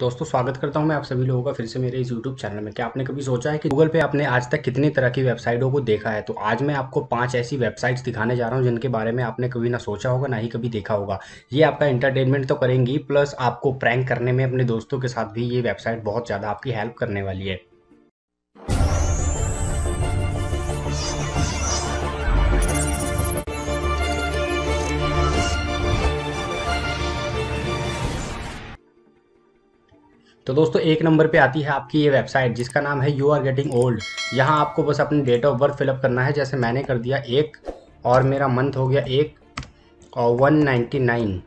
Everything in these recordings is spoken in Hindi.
दोस्तों स्वागत करता हूं मैं आप सभी लोगों का फिर से मेरे इस YouTube चैनल में। क्या आपने कभी सोचा है कि गूगल पे आपने आज तक कितनी तरह की वेबसाइटों को देखा है? तो आज मैं आपको 5 ऐसी वेबसाइट्स दिखाने जा रहा हूं जिनके बारे में आपने कभी ना सोचा होगा ना ही कभी देखा होगा। ये आपका एंटरटेनमेंट तो करेंगी, प्लस आपको प्रैंक करने में अपने दोस्तों के साथ भी ये वेबसाइट बहुत ज़्यादा आपकी हेल्प करने वाली है। तो दोस्तों एक नंबर पे आती है आपकी ये वेबसाइट जिसका नाम है यू आर गेटिंग ओल्ड। यहाँ आपको बस अपनी डेट ऑफ बर्थ फिलअप करना है, जैसे मैंने कर दिया 1 और मेरा मंथ हो गया 1 और 199।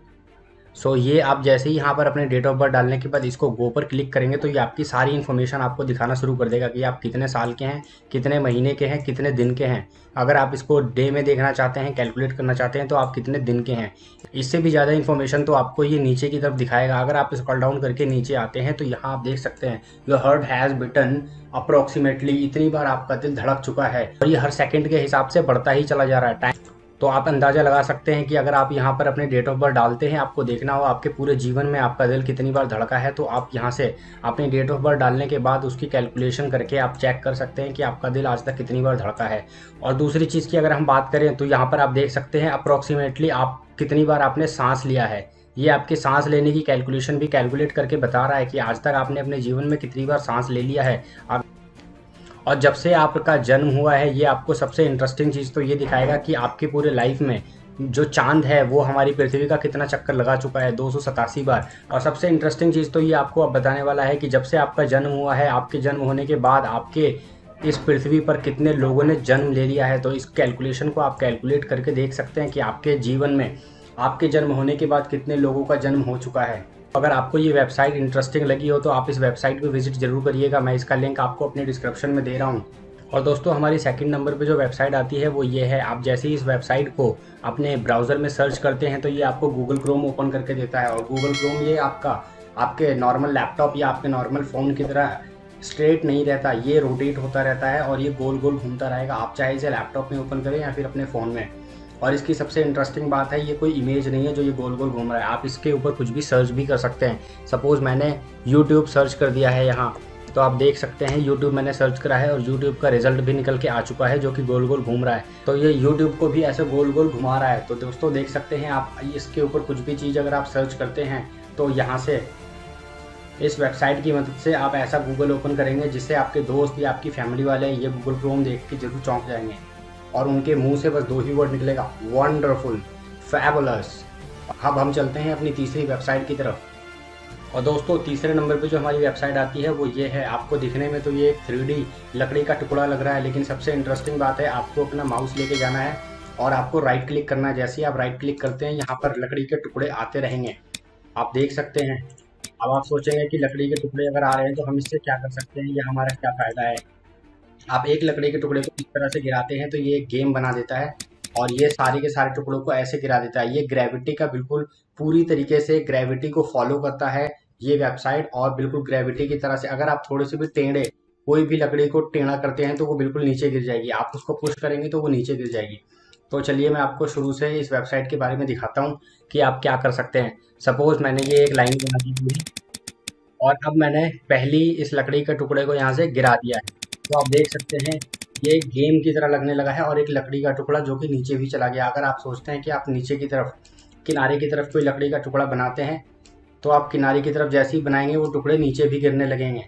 सो ये आप जैसे ही यहाँ पर अपने डेट ऑफ बर्थ डालने के बाद इसको गो पर क्लिक करेंगे तो ये आपकी सारी इन्फॉर्मेशन आपको दिखाना शुरू कर देगा कि आप कितने साल के हैं, कितने महीने के हैं, कितने दिन के हैं। अगर आप इसको डे में देखना चाहते हैं, कैलकुलेट करना चाहते हैं तो आप कितने दिन के हैं। इससे भी ज़्यादा इन्फॉर्मेशन तो आपको ये नीचे की तरफ दिखाएगा। अगर आप स्क्रॉल डाउन करके नीचे आते हैं तो यहाँ आप देख सकते हैं your heart has beaten approximately, इतनी बार आपका दिल धड़क चुका है और ये हर सेकेंड के हिसाब से बढ़ता ही चला जा रहा है टाइम। तो आप अंदाज़ा लगा सकते हैं कि अगर आप यहाँ पर अपने डेट ऑफ बर्थ डालते हैं, आपको देखना हो आपके पूरे जीवन में आपका दिल कितनी बार धड़का है, तो आप यहाँ से अपनी डेट ऑफ बर्थ डालने के बाद उसकी कैलकुलेशन करके आप चेक कर सकते हैं कि आपका दिल आज तक कितनी बार धड़का है। और दूसरी चीज़ की अगर हम बात करें तो यहाँ पर आप देख सकते हैं अप्रोक्सीमेटली आप कितनी बार आपने सांस लिया है। ये आपके सांस लेने की कैलकुलेशन भी कैलकुलेट करके बता रहा है कि आज तक आपने अपने जीवन में कितनी बार सांस ले लिया है। और जब से आपका जन्म हुआ है ये आपको सबसे इंटरेस्टिंग चीज़ तो ये दिखाएगा कि आपके पूरे लाइफ में जो चांद है वो हमारी पृथ्वी का कितना चक्कर लगा चुका है, 287 बार। और सबसे इंटरेस्टिंग चीज़ तो ये आपको अब बताने वाला है कि जब से आपका जन्म हुआ है, आपके जन्म होने के बाद आपके इस पृथ्वी पर कितने लोगों ने जन्म ले लिया है। तो इस कैलकुलेशन को आप कैलकुलेट करके देख सकते हैं कि आपके जीवन में आपके जन्म होने के बाद कितने लोगों का जन्म हो चुका है। अगर आपको ये वेबसाइट इंटरेस्टिंग लगी हो तो आप इस वेबसाइट को विजिट जरूर करिएगा। मैं इसका लिंक आपको अपने डिस्क्रिप्शन में दे रहा हूँ। और दोस्तों हमारी सेकंड नंबर पे जो वेबसाइट आती है वो ये है। आप जैसे ही इस वेबसाइट को अपने ब्राउज़र में सर्च करते हैं तो ये आपको गूगल क्रोम ओपन करके देता है। और गूगल क्रोम ये आपके नॉर्मल लैपटॉप या आपके नॉर्मल फ़ोन की तरह स्ट्रेट नहीं रहता, ये रोटेट होता रहता है और ये गोल गोल घूमता रहेगा। आप चाहे इसे लैपटॉप में ओपन करें या फिर अपने फ़ोन में। और इसकी सबसे इंटरेस्टिंग बात है ये कोई इमेज नहीं है जो ये गोल गोल घूम रहा है, आप इसके ऊपर कुछ भी सर्च भी कर सकते हैं। सपोज़ मैंने YouTube सर्च कर दिया है यहाँ, तो आप देख सकते हैं YouTube मैंने सर्च करा है और YouTube का रिजल्ट भी निकल के आ चुका है जो कि गोल गोल घूम रहा है। तो ये YouTube को भी ऐसे गोल गोल घुमा रहा है। तो दोस्तों देख सकते हैं आप इसके ऊपर कुछ भी चीज़ अगर आप सर्च करते हैं तो यहाँ से इस वेबसाइट की मदद से आप ऐसा गूगल ओपन करेंगे जिससे आपके दोस्त या आपकी फैमिली वाले ये गूगल क्रोम देख के जरूर चौंक जाएंगे और उनके मुंह से बस 2 ही वर्ड निकलेगा, वंडरफुल, फैबुलस। अब हम चलते हैं अपनी तीसरी वेबसाइट की तरफ। और दोस्तों तीसरे नंबर पे जो हमारी वेबसाइट आती है वो ये है। आपको दिखने में तो ये एक 3D लकड़ी का टुकड़ा लग रहा है, लेकिन सबसे इंटरेस्टिंग बात है आपको अपना माउस लेके जाना है और आपको राइट क्लिक करना है। जैसे ही आप राइट क्लिक करते हैं यहाँ पर लकड़ी के टुकड़े आते रहेंगे, आप देख सकते हैं। अब आप सोचेंगे कि लकड़ी के टुकड़े अगर आ रहे हैं तो हम इससे क्या कर सकते हैं या हमारा क्या फ़ायदा है। आप एक लकड़ी के टुकड़े को इस तरह से गिराते हैं तो ये एक गेम बना देता है और ये सारे के सारे टुकड़ों को ऐसे गिरा देता है। ये ग्रेविटी का बिल्कुल पूरी तरीके से ग्रेविटी को फॉलो करता है ये वेबसाइट और बिल्कुल ग्रेविटी की तरह से अगर आप थोड़े से भी टेढ़े कोई भी लकड़ी को टेढ़ा करते हैं तो वो बिल्कुल नीचे गिर जाएगी। आप उसको पुश करेंगे तो वो नीचे गिर जाएगी। तो चलिए मैं आपको शुरू से इस वेबसाइट के बारे में दिखाता हूँ कि आप क्या कर सकते हैं। सपोज़ मैंने ये एक लाइन बना दी थी और अब मैंने पहली इस लकड़ी के टुकड़े को यहाँ से गिरा दिया है, तो आप देख सकते हैं ये एक गेम की तरह लगने लगा है और एक लकड़ी का टुकड़ा जो कि नीचे भी चला गया। अगर आप सोचते हैं कि आप नीचे की तरफ किनारे की तरफ कोई लकड़ी का टुकड़ा बनाते हैं तो आप किनारे की तरफ जैसे ही बनाएंगे वो टुकड़े नीचे भी गिरने लगेंगे।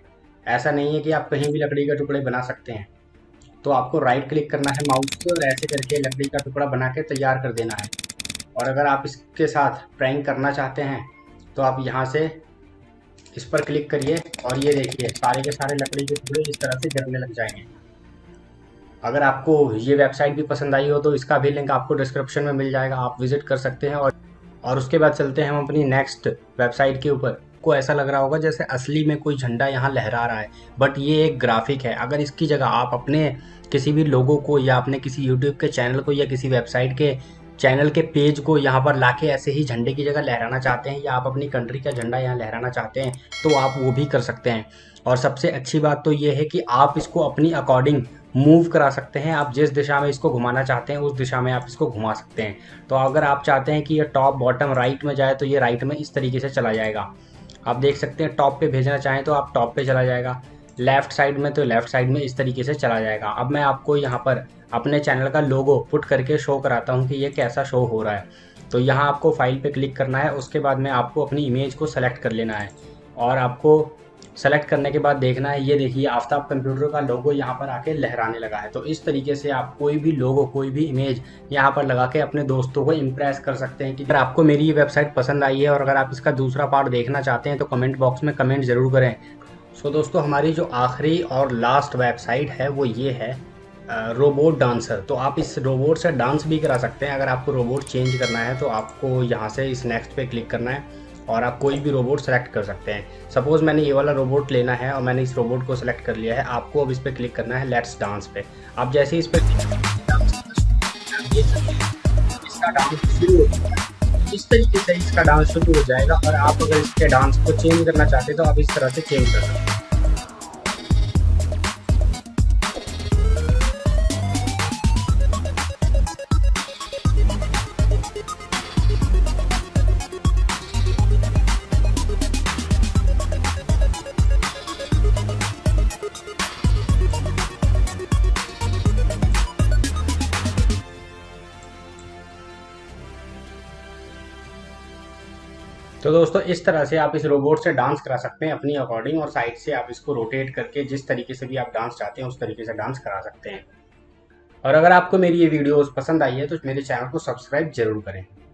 ऐसा नहीं है कि आप कहीं भी लकड़ी का टुकड़े बना सकते हैं। तो आपको राइट क्लिक करना है माउस से और ऐसे करके लकड़ी का टुकड़ा बना के तैयार कर देना है। और अगर आप इसके साथ प्रैंक करना चाहते हैं तो आप यहाँ से इस पर क्लिक करिए और ये देखिए सारे के सारे लकड़ी के टुकड़े इस तरह से गिरने लग जाएंगे। अगर आपको ये वेबसाइट भी पसंद आई हो तो इसका भी लिंक आपको डिस्क्रिप्शन में मिल जाएगा, आप विजिट कर सकते हैं। और उसके बाद चलते हैं हम अपनी नेक्स्ट वेबसाइट के ऊपर। को ऐसा लग रहा होगा जैसे असली में कोई झंडा यहाँ लहरा रहा है, बट ये एक ग्राफिक है। अगर इसकी जगह आप अपने किसी भी लोगों को या अपने किसी यूट्यूब के चैनल को या किसी वेबसाइट के चैनल के पेज को यहाँ पर लाके ऐसे ही झंडे की जगह लहराना चाहते हैं या आप अपनी कंट्री का झंडा यहाँ लहराना चाहते हैं तो आप वो भी कर सकते हैं। और सबसे अच्छी बात तो ये है कि आप इसको अपनी अकॉर्डिंग मूव करा सकते हैं। आप जिस दिशा में इसको घुमाना चाहते हैं उस दिशा में आप इसको घुमा सकते हैं। तो अगर आप चाहते हैं कि ये टॉप बॉटम राइट में जाए तो ये राइट में इस तरीके से चला जाएगा। आप देख सकते हैं। टॉप पे भेजना चाहें तो आप टॉप पे चला जाएगा, लेफ़्ट साइड में तो लेफ़्ट साइड में इस तरीके से चला जाएगा। अब मैं आपको यहाँ पर अपने चैनल का लोगो पुट करके शो कराता हूँ कि ये कैसा शो हो रहा है। तो यहाँ आपको फाइल पे क्लिक करना है, उसके बाद में आपको अपनी इमेज को सेलेक्ट कर लेना है और आपको सेलेक्ट करने के बाद देखना है। ये देखिए आफ्ताब कंप्यूटर का लोगो यहाँ पर आके लहराने लगा है। तो इस तरीके से आप कोई भी लोगो, कोई भी इमेज यहाँ पर लगा के अपने दोस्तों को इम्प्रेस कर सकते हैं। कि अगर आपको मेरी ये वेबसाइट पसंद आई है और अगर आप इसका दूसरा पार्ट देखना चाहते हैं तो कमेंट बॉक्स में कमेंट ज़रूर करें। सो दोस्तों, हमारी जो आखिरी और लास्ट वेबसाइट है वो ये है रोबोट डांसर। तो आप इस रोबोट से डांस भी करा सकते हैं। अगर आपको रोबोट चेंज करना है तो आपको यहाँ से इस नेक्स्ट पे क्लिक करना है और आप कोई भी रोबोट सेलेक्ट कर सकते हैं। सपोज़ मैंने ये वाला रोबोट लेना है और मैंने इस रोबोट को सेलेक्ट कर लिया है। आपको अब इस पर क्लिक करना है लेट्स डांस पे। आप जैसे ही इस पर इसका डांस शुरू हो जाएगा, इस तरीके से इसका डांस शुरू हो जाएगा। और आप अगर इसके डांस को चेंज करना चाहते हैं तो आप इस तरह से चेंज कर सकते हैं। तो दोस्तों, इस तरह से आप इस रोबोट से डांस करा सकते हैं अपनी अकॉर्डिंग, और साइड से आप इसको रोटेट करके जिस तरीके से भी आप डांस चाहते हैं उस तरीके से डांस करा सकते हैं। और अगर आपको मेरी ये वीडियोस पसंद आई है तो मेरे चैनल को सब्सक्राइब जरूर करें।